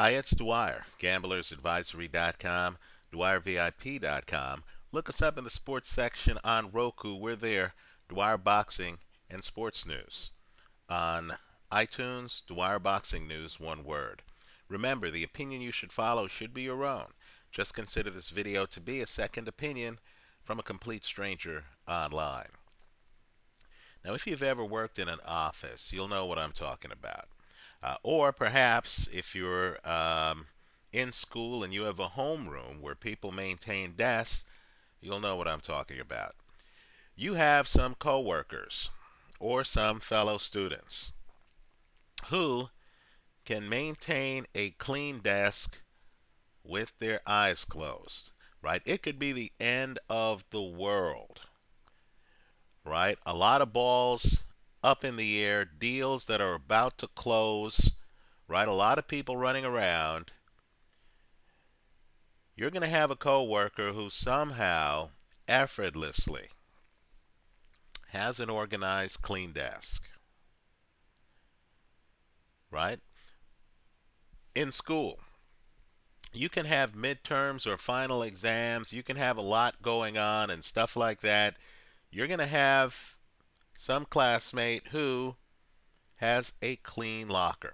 Hi, it's Dwyer, GamblersAdvisory.com, DwyerVIP.com. Look us up in the sports section on Roku. We're there, Dwyer Boxing and Sports News. On iTunes, Dwyer Boxing News, one word. Remember, the opinion you should follow should be your own. Just consider this video to be a second opinion from a complete stranger online. Now, if you've ever worked in an office, you'll know what I'm talking about. Or perhaps if you're in school and you have a homeroom where people maintain desks, you'll know what I'm talking about. You have some coworkers or some fellow students who can maintain a clean desk with their eyes closed, right? It could be the end of the world, right? A lot of balls up in the air, deals that are about to close, right? A lot of people running around. You're going to have a coworker who somehow effortlessly has an organized, clean desk, right? In school, you can have midterms or final exams. You can have a lot going on and stuff like that. You're going to have some classmate who has a clean locker,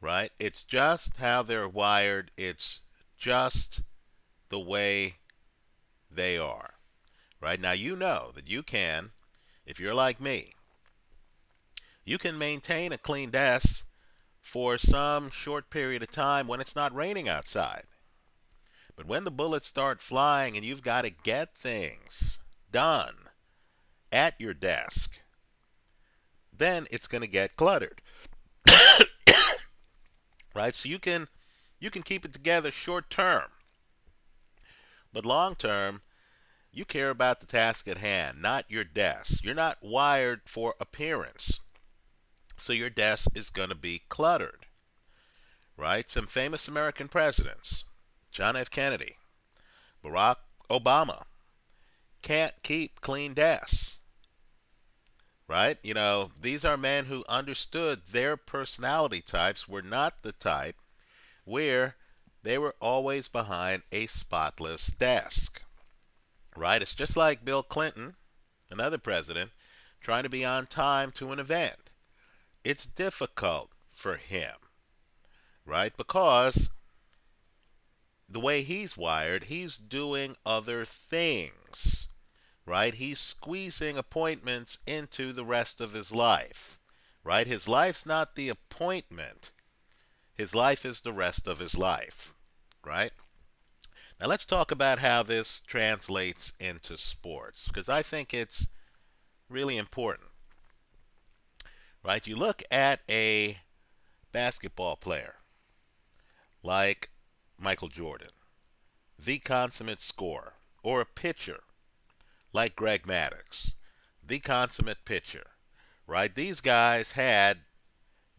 right? It's just how they're wired. It's just the way they are, right? Now, you know that you can, if you're like me, you can maintain a clean desk for some short period of time when it's not raining outside. But when the bullets start flying and you've got to get things done at your desk, then it's going to get cluttered. Right? So you can keep it together short term. But long term, you care about the task at hand, not your desk. You're not wired for appearance. So your desk is going to be cluttered. Right? Some famous American presidents, John F. Kennedy, Barack Obama, can't keep clean desks. Right? You know, these are men who understood their personality types were not the type where they were always behind a spotless desk. Right? It's just like Bill Clinton, another president, trying to be on time to an event. It's difficult for him, right? Because the way he's wired, he's doing other things. Right? He's squeezing appointments into the rest of his life, right? His life's not the appointment. His life is the rest of his life, right? Now let's talk about how this translates into sports, because I think it's really important, right? You look at a basketball player like Michael Jordan, the consummate scorer, or a pitcher like Greg Maddux, the consummate pitcher, right? These guys had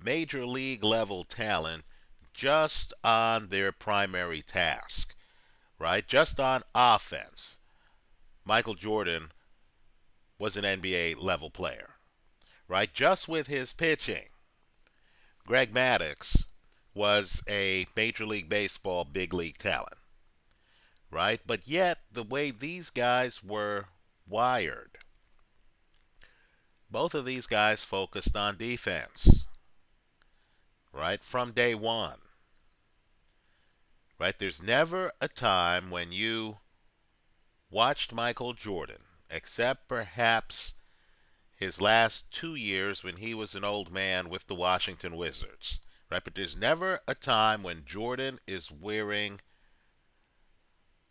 major league level talent just on their primary task, right? Just on offense. Michael Jordan was an NBA level player, right? Just with his pitching. Greg Maddux was a Major League Baseball big league talent, right? But yet the way these guys were wired, both of these guys focused on defense, right? From day one, right? There's never a time when you watched Michael Jordan, except perhaps his last 2 years when he was an old man with the Washington Wizards, right? But there's never a time when Jordan is wearing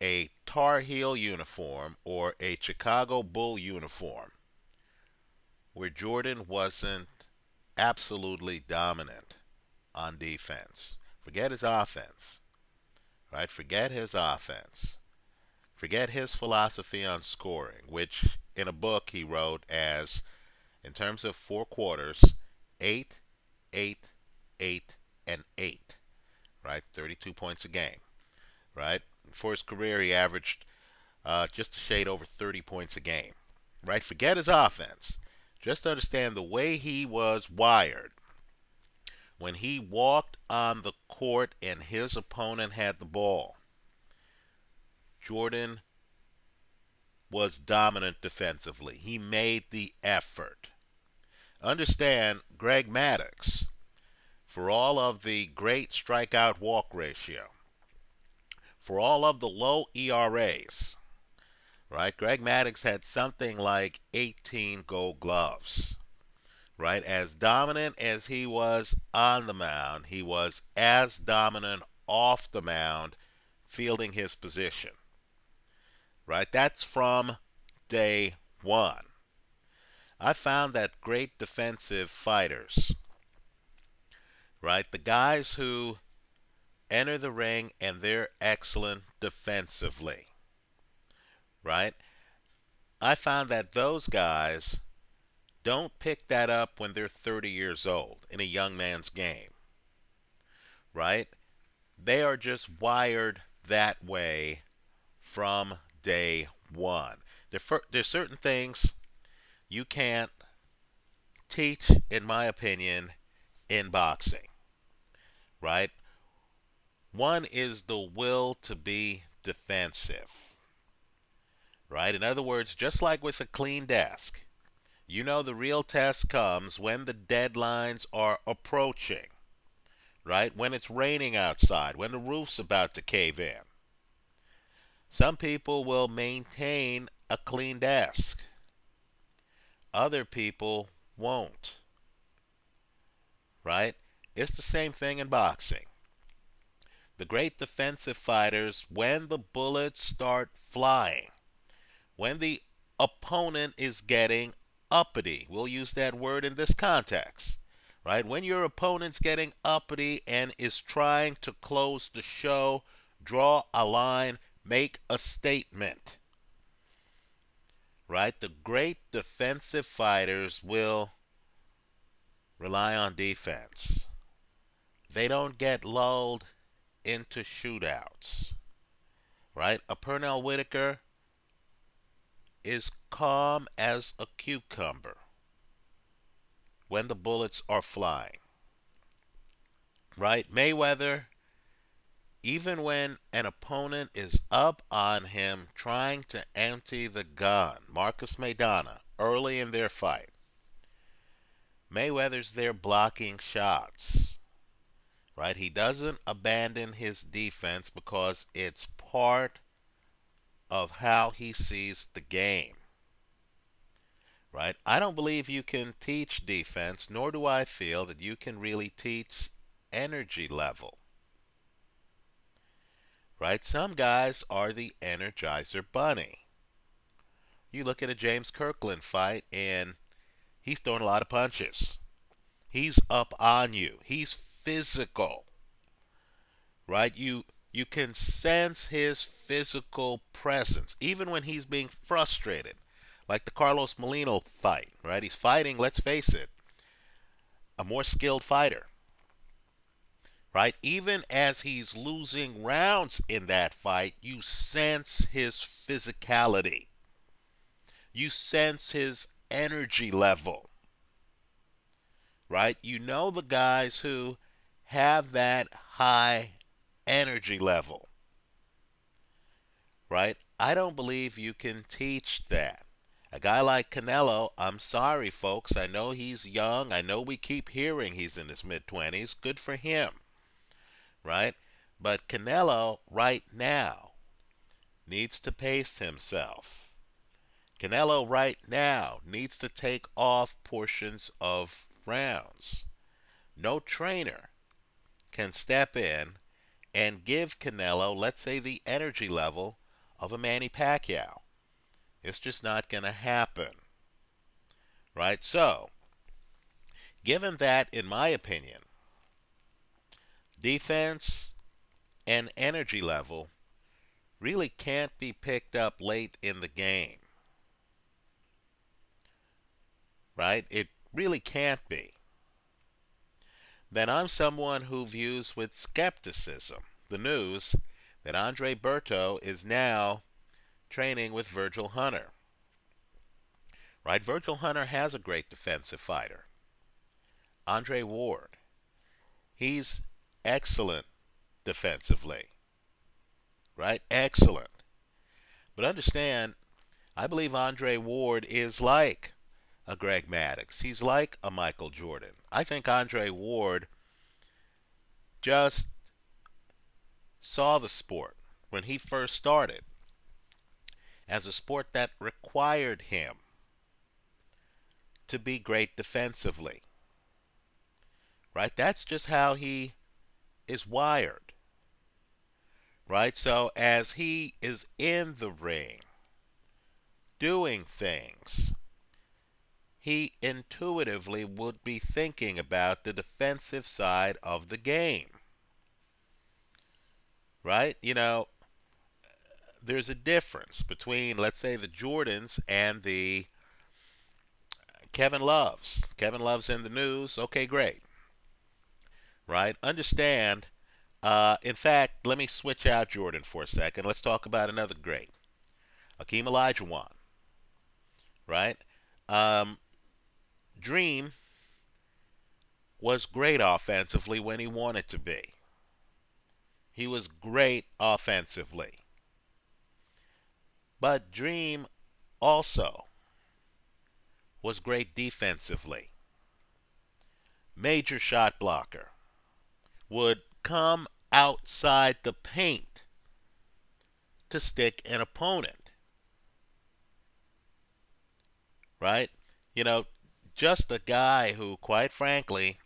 a Tar Heel uniform or a Chicago Bull uniform where Jordan wasn't absolutely dominant on defense. Forget his offense, right? Forget his offense. Forget his philosophy on scoring, which in a book he wrote as, in terms of four quarters, 8, 8, 8, and 8, right? 32 points a game, right? For his career, he averaged just a shade over 30 points a game, right? Forget his offense. Just understand the way he was wired When he walked on the court and his opponent had the ball, Jordan was dominant defensively. He made the effort. Understand, Greg Maddux, for all of the great strikeout walk ratio, for all of the low ERAs, right? Greg Maddux had something like 18 gold gloves, right? As dominant as he was on the mound, he was as dominant off the mound, fielding his position, right? That's from day one. I found that great defensive fighters, right, the guys who enter the ring and they're excellent defensively, right, I found that those guys don't pick that up when they're 30 years old in a young man's game, right? They are just wired that way from day one. There's certain things you can't teach, in my opinion, in boxing, right? One is the will to be defensive, right? In other words, just like with a clean desk, you know the real test comes when the deadlines are approaching, right? When it's raining outside, when the roof's about to cave in. Some people will maintain a clean desk. Other people won't, right? It's the same thing in boxing. The great defensive fighters, when the bullets start flying, when the opponent is getting uppity, we'll use that word in this context, right? When your opponent's getting uppity and is trying to close the show, draw a line, make a statement, right? The great defensive fighters will rely on defense. They don't get lulled into shootouts, right? A Pernell Whitaker is calm as a cucumber when the bullets are flying, right? Mayweather, even when an opponent is up on him trying to empty the gun, Marcos Maidana, early in their fight, Mayweather's there blocking shots, right? He doesn't abandon his defense because it's part of how he sees the game, right? I don't believe you can teach defense, nor do I feel that you can really teach energy level. Right? Some guys are the Energizer Bunny. You look at a James Kirkland fight and he's throwing a lot of punches. He's up on you. He's physical. Right? You can sense his physical presence even when he's being frustrated. Like the Carlos Molina fight, right? He's fighting, let's face it, a more skilled fighter. Right? Even as he's losing rounds in that fight, you sense his physicality. You sense his energy level. Right? You know the guys who have that high energy level. Right? I don't believe you can teach that. A guy like Canelo, I'm sorry, folks. I know he's young. I know we keep hearing he's in his mid-20s. Good for him. Right? But Canelo right now needs to pace himself. Canelo right now needs to take off portions of rounds. No trainer can step in and give Canelo, let's say, the energy level of a Manny Pacquiao. It's just not going to happen. Right? So, given that, in my opinion, defense and energy level really can't be picked up late in the game, right? It really can't be. Then I'm someone who views with skepticism the news that Andre Berto is now training with Virgil Hunter, right? Virgil Hunter has a great defensive fighter, Andre Ward. He's excellent defensively, right? Excellent. But understand, I believe Andre Ward is like a Greg Maddux. He's like a Michael Jordan. I think Andre Ward just saw the sport when he first started as a sport that required him to be great defensively, right? That's just how he is wired, right? So as he is in the ring doing things, he intuitively would be thinking about the defensive side of the game, right? You know, there's a difference between, let's say, the Jordans and the Kevin Loves. Kevin Love's in the news. Okay, great. Right? Understand. In fact, let me switch out Jordan for a second. Let's talk about another great. Hakeem Olajuwon. Right? Dream was great offensively when he wanted to be. He was great offensively. But Dream also was great defensively. Major shot blocker. Would come outside the paint to stick an opponent. Right? You know, just a guy who, quite frankly,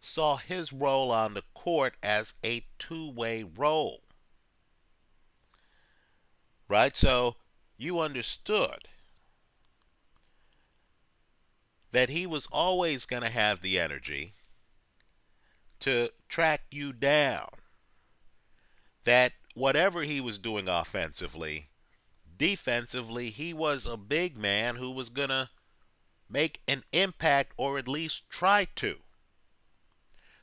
saw his role on the court as a two-way role. Right? So you understood that he was always going to have the energy to track you down. That whatever he was doing offensively, defensively, he was a big man who was going to make an impact, or at least try to.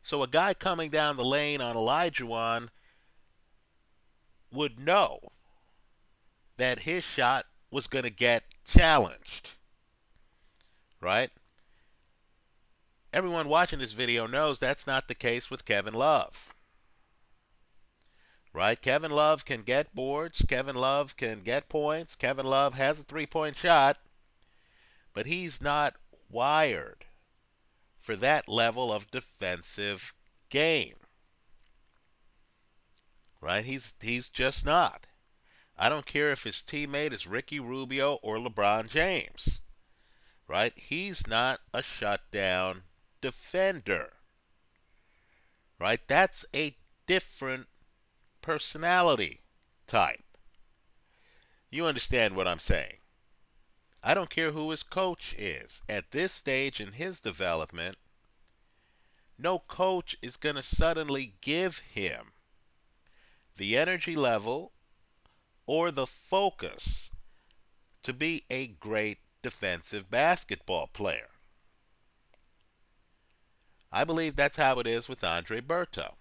So a guy coming down the lane on Olajuwon would know that his shot was going to get challenged. Right? Everyone watching this video knows that's not the case with Kevin Love. Right? Kevin Love can get boards. Kevin Love can get points. Kevin Love has a three-point shot. But he's not wired for that level of defensive game. Right? He's just not. I don't care if his teammate is Ricky Rubio or LeBron James. Right? He's not a shutdown defender. Right? That's a different personality type. You understand what I'm saying. I don't care who his coach is. At this stage in his development, no coach is going to suddenly give him the energy level or the focus to be a great defensive basketball player. I believe that's how it is with Andre Berto.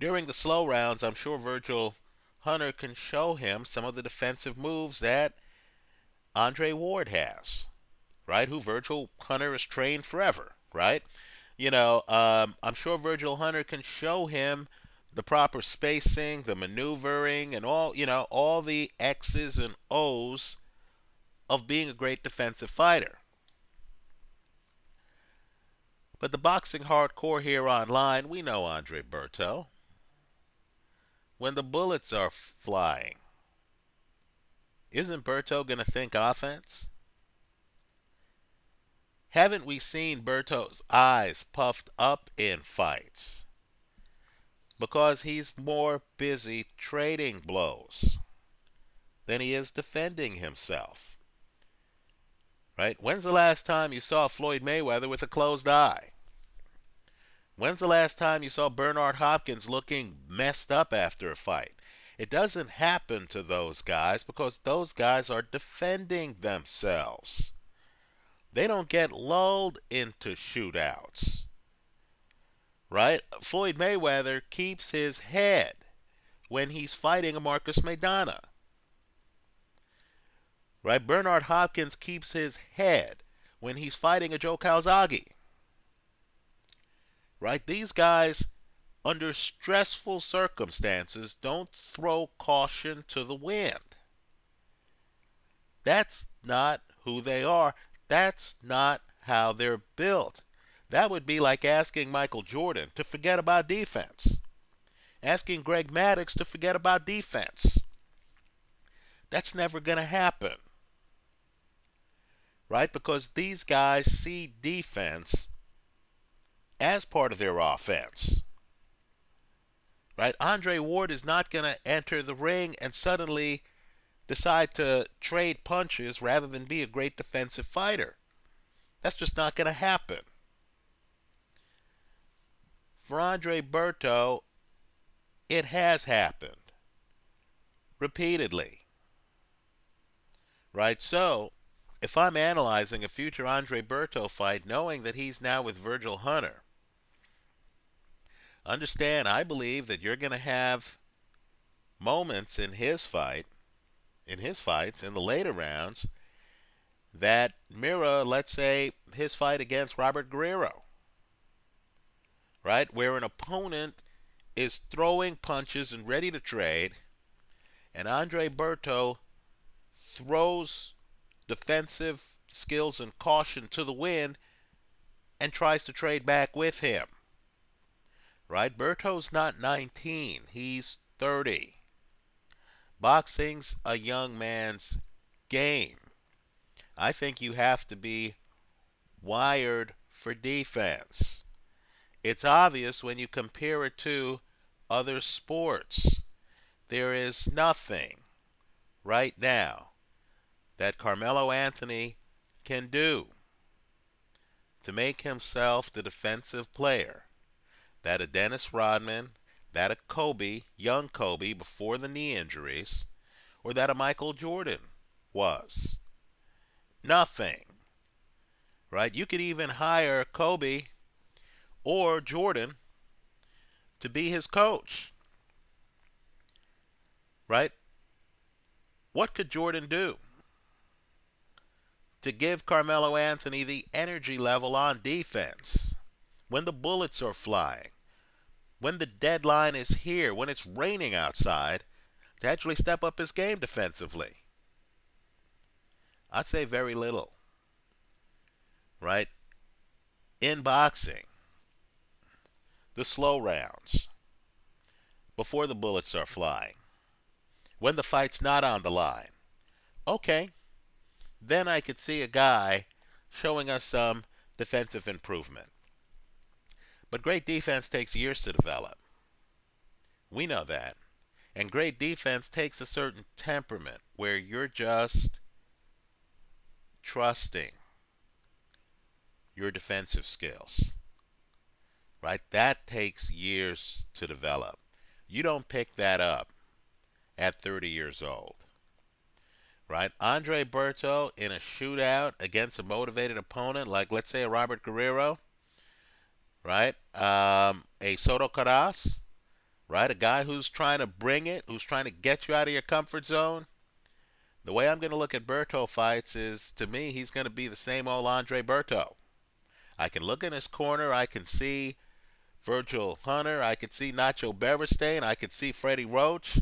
During the slow rounds, I'm sure Virgil Hunter can show him some of the defensive moves that Andre Ward has, right? Who Virgil Hunter has trained forever, right? You know, I'm sure Virgil Hunter can show him the proper spacing, the maneuvering, and all, you know, all the X's and O's of being a great defensive fighter. But the boxing hardcore here online, we know Andre Berto. When the bullets are flying, isn't Berto going to think offense? Haven't we seen Berto's eyes puffed up in fights? Because he's more busy trading blows than he is defending himself. Right? When's the last time you saw Floyd Mayweather with a closed eye? When's the last time you saw Bernard Hopkins looking messed up after a fight? It doesn't happen to those guys because those guys are defending themselves. They don't get lulled into shootouts. Right? Floyd Mayweather keeps his head when he's fighting a Marcos Maidana. Right? Bernard Hopkins keeps his head when he's fighting a Joe Calzaghe. right? These guys, under stressful circumstances, don't throw caution to the wind. That's not who they are. That's not how they're built. That would be like asking Michael Jordan to forget about defense. Asking Greg Maddux to forget about defense. That's never going to happen. Right? Because these guys see defense as part of their offense. Right? Andre Ward is not going to enter the ring and suddenly decide to trade punches rather than be a great defensive fighter. That's just not going to happen. For Andre Berto, it has happened repeatedly, right? So if I'm analyzing a future Andre Berto fight, knowing that he's now with Virgil Hunter, understand I believe that you're going to have moments in his fight, in his fights, in the later rounds, that mirror, let's say, his fight against Robert Guerrero, right? Where an opponent is throwing punches and ready to trade, and Andre Berto throws defensive skills and caution to the wind and tries to trade back with him, right? Berto's not 19, he's 30. Boxing's a young man's game. I think you have to be wired for defense. It's obvious when you compare it to other sports. There is nothing right now that Carmelo Anthony can do to make himself the defensive player that a Dennis Rodman, that a Kobe, young Kobe before the knee injuries, or that a Michael Jordan was. Nothing, right? You could even hire Kobe or Jordan to be his coach, right? What could Jordan do to give Carmelo Anthony the energy level on defense when the bullets are flying, when the deadline is here, when it's raining outside, to actually step up his game defensively? I'd say very little, right? In boxing, the slow rounds, before the bullets are flying, when the fight's not on the line, okay, then I could see a guy showing us some defensive improvement. But great defense takes years to develop. We know that. And great defense takes a certain temperament where you're just trusting your defensive skills, right? That takes years to develop. You don't pick that up at 30 years old, right? Andre Berto in a shootout against a motivated opponent like, let's say, a Robert Guerrero, right? A Soto Caras, right? A guy who's trying to bring it, who's trying to get you out of your comfort zone. The way I'm going to look at Berto fights is, to me, he's going to be the same old Andre Berto. I can look in his corner. I can see Virgil Hunter. I can see Nacho Beverstein. I can see Freddie Roach.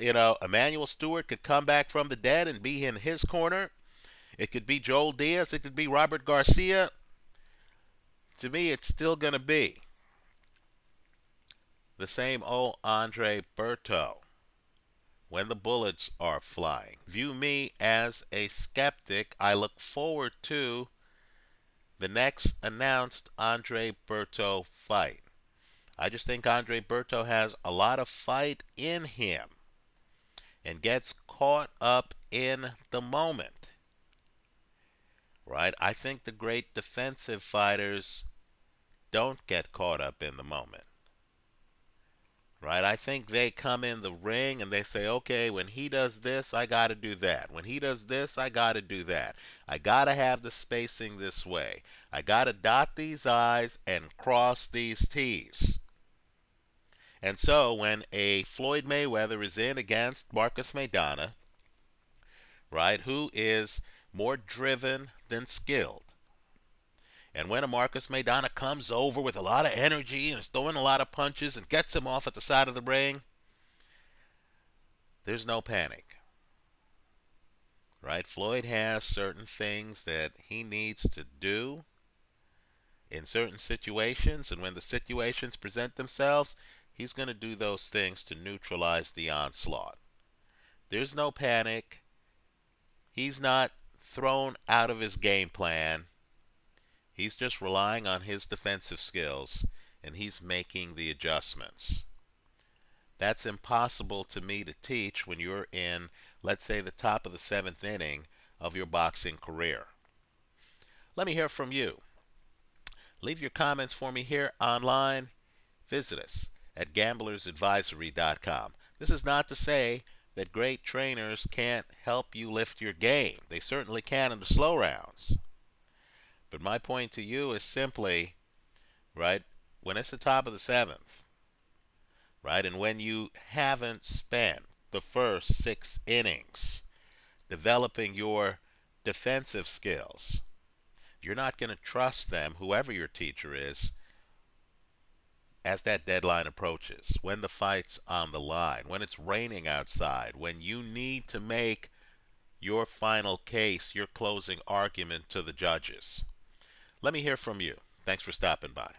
Emmanuel Stewart could come back from the dead and be in his corner. It could be Joel Diaz. It could be Robert Garcia. To me, it's still going to be the same old Andre Berto when the bullets are flying. View me as a skeptic. I look forward to the next announced Andre Berto fight. I just think Andre Berto has a lot of fight in him and gets caught up in the moment, right? I think the great defensive fighters don't get caught up in the moment, right? I think they come in the ring and they say, okay, when he does this, I got to do that. When he does this, I got to do that. I got to have the spacing this way. I got to dot these I's and cross these T's. And so when a Floyd Mayweather is in against Marcos Maidana, right, who is more driven than skilled, And when a Marcos Maidana comes over with a lot of energy and is throwing a lot of punches and gets him off at the side of the ring, there's no panic. Right? Floyd has certain things that he needs to do in certain situations, and when the situations present themselves, he's going to do those things to neutralize the onslaught. There's no panic. He's not thrown out of his game plan. He's just relying on his defensive skills, and he's making the adjustments. That's impossible to me to teach when you're in, let's say, the top of the seventh inning of your boxing career. Let me hear from you. Leave your comments for me here online. Visit us at GamblersAdvisory.com. This is not to say that great trainers can't help you lift your game. They certainly can in the slow rounds. But my point to you is simply, right, when it's the top of the seventh, right, and when you haven't spent the first 6 innings developing your defensive skills, you're not going to trust them, whoever your teacher is, as that deadline approaches, when the fight's on the line, when it's raining outside, when you need to make your final case, your closing argument to the judges. Let me hear from you. Thanks for stopping by.